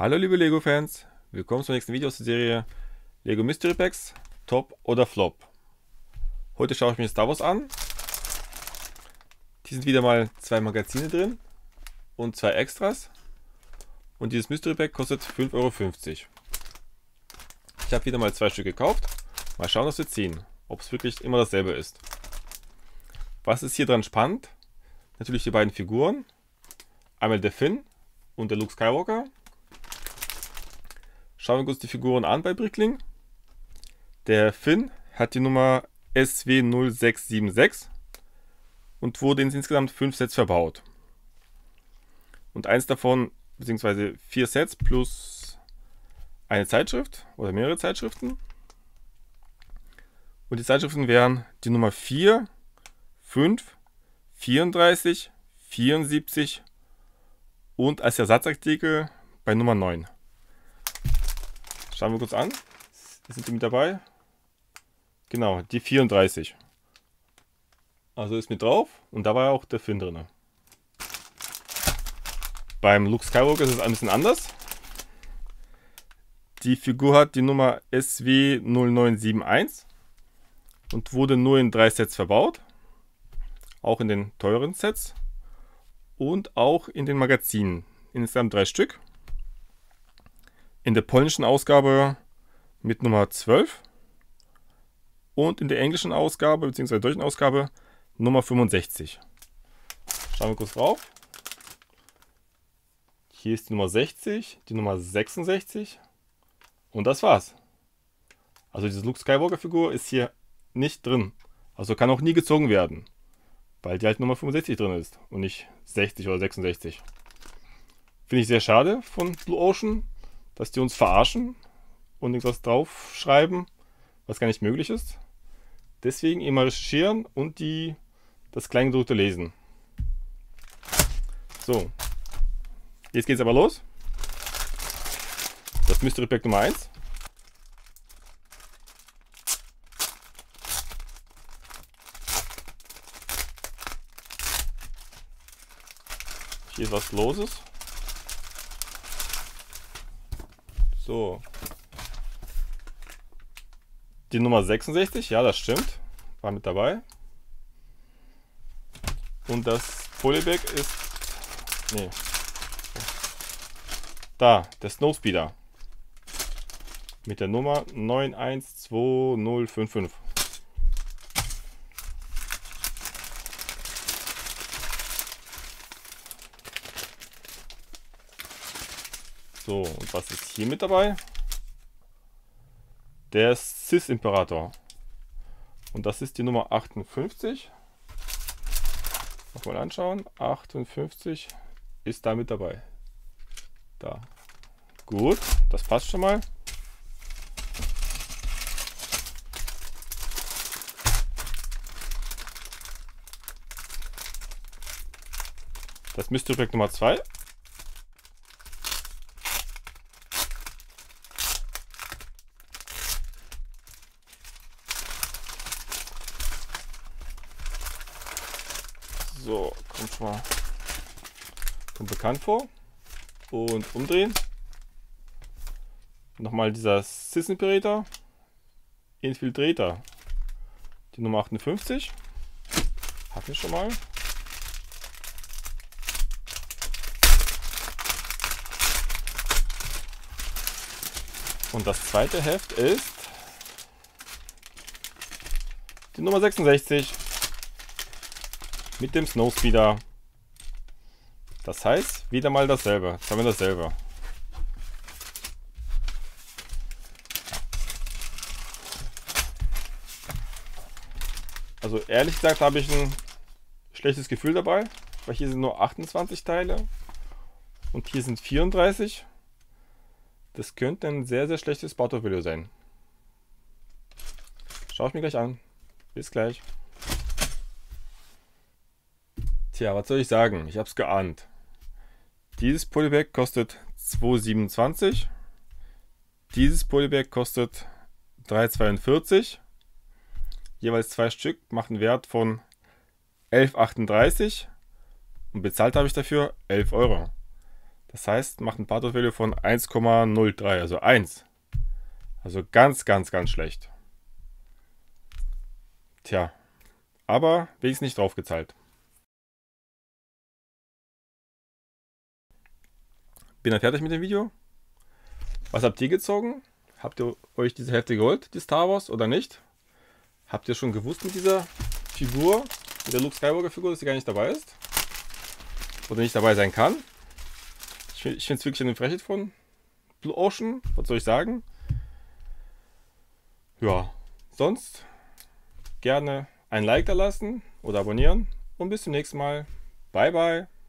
Hallo liebe LEGO-Fans, willkommen zum nächsten Video aus der Serie LEGO Mystery Packs, Top oder Flop. Heute schaue ich mir Star Wars an. Hier sind wieder mal zwei Magazine drin und zwei Extras. Und dieses Mystery Pack kostet 5,50 Euro. Ich habe wieder mal zwei Stück gekauft. Mal schauen, was wir ziehen, ob es wirklich immer dasselbe ist. Was ist hier dran spannend? Natürlich die beiden Figuren. Einmal der Finn und der Luke Skywalker. Schauen wir uns die Figuren an bei BrickLink. Der Finn hat die Nummer SW0676 und wurde in insgesamt 5 Sets verbaut. Und eins davon, beziehungsweise 4 Sets plus eine Zeitschrift oder mehrere Zeitschriften. Und die Zeitschriften wären die Nummer 4, 5, 34, 74 und als Ersatzartikel bei Nummer 9. Schauen wir kurz an. Sind die mit dabei? Genau, die 34. Also ist mit drauf und da war auch der Finn drin. Beim Luke Skywalker ist es ein bisschen anders. Die Figur hat die Nummer SW0971 und wurde nur in 3 Sets verbaut. Auch in den teuren Sets und auch in den Magazinen. Insgesamt 3 Stück. In der polnischen Ausgabe mit Nummer 12 und in der englischen Ausgabe bzw. deutschen Ausgabe Nummer 65. Schauen wir kurz drauf. Hier ist die Nummer 60, die Nummer 66 und das war's. Also diese Luke Skywalker Figur ist hier nicht drin. Also kann auch nie gezogen werden, weil die halt Nummer 65 drin ist und nicht 60 oder 66. Finde ich sehr schade von Blue Ocean, dass die uns verarschen und irgendwas draufschreiben, was gar nicht möglich ist. Deswegen immer recherchieren und das Kleingedruckte lesen. So, jetzt geht's aber los. Das Mystery Pack Nummer 1. Hier ist was Loses. So. Die Nummer 66, ja das stimmt, war mit dabei. Und das Polybag ist, nee, da, der Snowspeeder. Mit der Nummer 912055. So, und was ist hier mit dabei? Der SIS-Imperator. Und das ist die Nummer 58. Nochmal anschauen. 58 ist da mit dabei. Da. Gut, das passt schon mal. Das Mystery Pack Nummer 2. So, kommt mal bekannt vor und umdrehen. Nochmal dieser SIS-Imperator, Infiltrator, die Nummer 58, hatten wir schon mal. Und das zweite Heft ist die Nummer 66. Mit dem Snowspeeder. Das heißt, wieder mal dasselbe. Jetzt haben wir dasselbe. Also ehrlich gesagt habe ich ein schlechtes Gefühl dabei, weil hier sind nur 28 Teile und hier sind 34. Das könnte ein sehr, sehr schlechtes Baustoffvideo sein. Schaue ich mir gleich an. Bis gleich. Tja, was soll ich sagen? Ich habe es geahnt. Dieses Polybag kostet 2,27. Dieses Polybag kostet 3,42. Jeweils 2 Stück machen Wert von 11,38 und bezahlt habe ich dafür 11 Euro. Das heißt, macht ein Pathos Value von 1,03, also 1. Also ganz, ganz, ganz schlecht. Tja, aber wenigstens nicht draufgezahlt. Bin dann fertig mit dem Video. Was habt ihr gezogen? Habt ihr euch diese Hälfte geholt, die Star Wars, oder nicht? Habt ihr schon gewusst mit dieser Figur, mit der Luke Skywalker Figur, dass sie gar nicht dabei ist? Oder nicht dabei sein kann? Ich finde es wirklich eine Frechheit von Blue Ocean, was soll ich sagen? Ja, sonst gerne ein Like da lassen oder abonnieren und bis zum nächsten Mal. Bye bye!